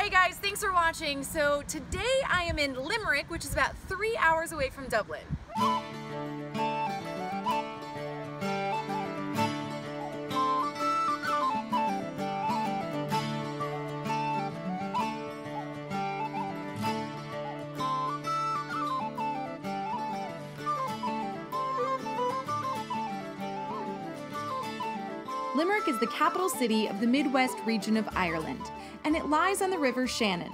Hey guys, thanks for watching. So today I am in Limerick, which is about 3 hours away from Dublin. Limerick is the capital city of the Midwest region of Ireland, and it lies on the River Shannon.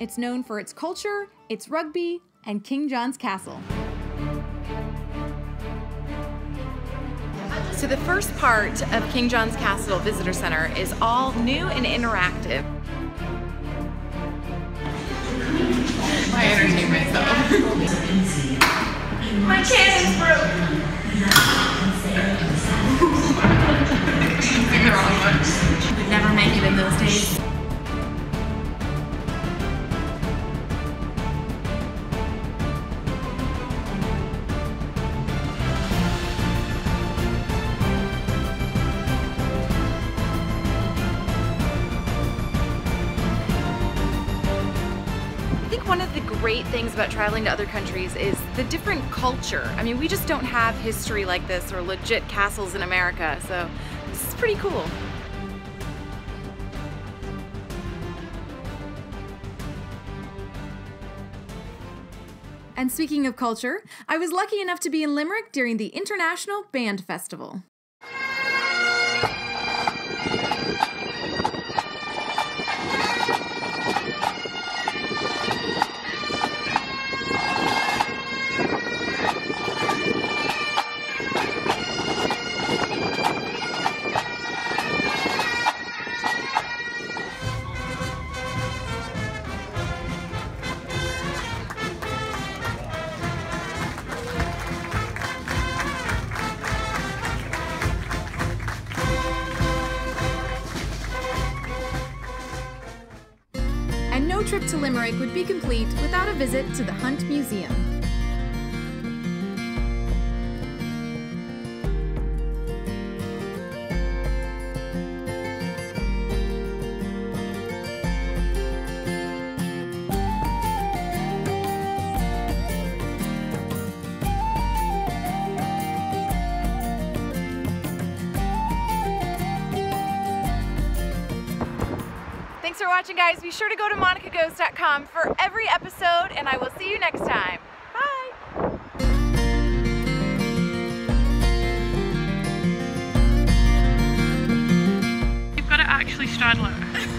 It's known for its culture, its rugby, and King John's Castle. So the first part of King John's Castle Visitor Center is all new and interactive. I entertain myself. My cannon's broke! Would never make it in those days. I think one of the great things about traveling to other countries is the different culture. I mean, we just don't have history like this or legit castles in America, so this is pretty cool. And speaking of culture, I was lucky enough to be in Limerick during the International Band Festival. No trip to Limerick would be complete without a visit to the Hunt Museum. Thanks for watching, guys. Be sure to go to monicagoes.com for every episode, and I will see you next time. Bye! You've got to actually straddle it.